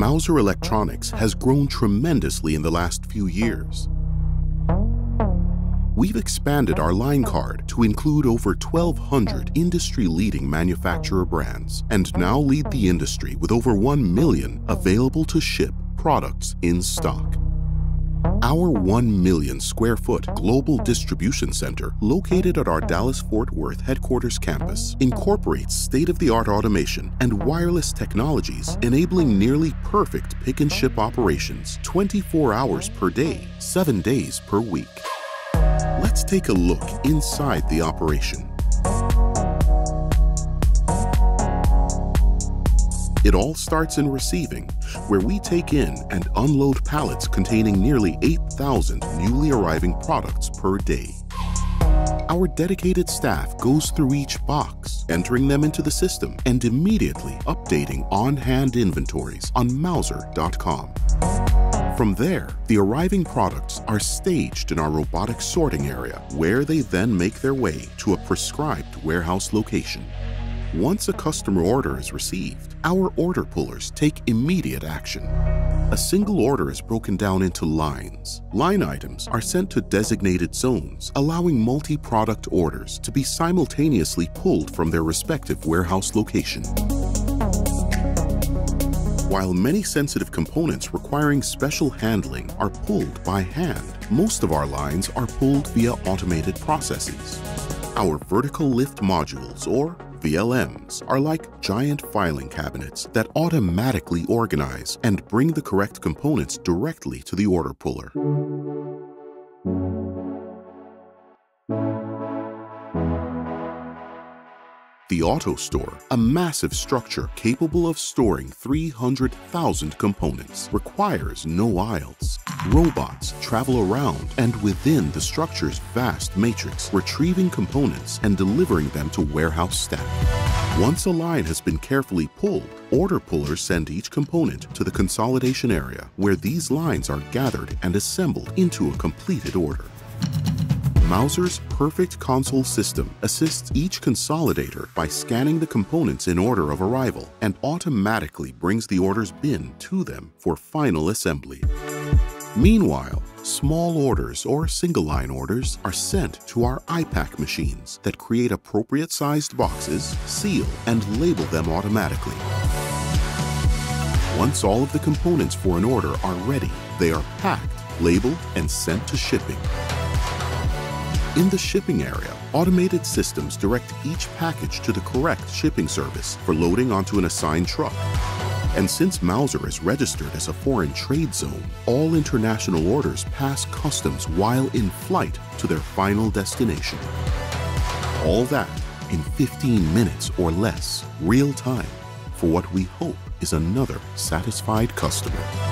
Mouser Electronics has grown tremendously in the last few years. We've expanded our line card to include over 1,200 industry-leading manufacturer brands and now lead the industry with over 1 million available to ship products in stock. Our 1 million square foot global distribution center located at our Dallas-Fort Worth headquarters campus incorporates state-of-the-art automation and wireless technologies enabling nearly perfect pick and ship operations 24 hours per day, 7 days per week. Let's take a look inside the operation. It all starts in receiving, where we take in and unload pallets containing nearly 8,000 newly arriving products per day. Our dedicated staff goes through each box, entering them into the system and immediately updating on-hand inventories on Mouser.com. From there, the arriving products are staged in our robotic sorting area, where they then make their way to a prescribed warehouse location. Once a customer order is received, our order pullers take immediate action. A single order is broken down into lines. Line items are sent to designated zones, allowing multi-product orders to be simultaneously pulled from their respective warehouse location. While many sensitive components requiring special handling are pulled by hand, most of our lines are pulled via automated processes. Our vertical lift modules, or VLMs, are like giant filing cabinets that automatically organize and bring the correct components directly to the order puller. The AutoStore, a massive structure capable of storing 300,000 components, requires no aisles. Robots travel around and within the structure's vast matrix, retrieving components and delivering them to warehouse staff. Once a line has been carefully pulled, order pullers send each component to the consolidation area, where these lines are gathered and assembled into a completed order. Mouser's perfect console system assists each consolidator by scanning the components in order of arrival and automatically brings the order's bin to them for final assembly. Meanwhile, small orders or single-line orders are sent to our iPack machines that create appropriate-sized boxes, seal, and label them automatically. Once all of the components for an order are ready, they are packed, labeled, and sent to shipping. In the shipping area, automated systems direct each package to the correct shipping service for loading onto an assigned truck. And since Mouser is registered as a foreign trade zone, all international orders pass customs while in flight to their final destination. All that in 15 minutes or less, real time, for what we hope is another satisfied customer.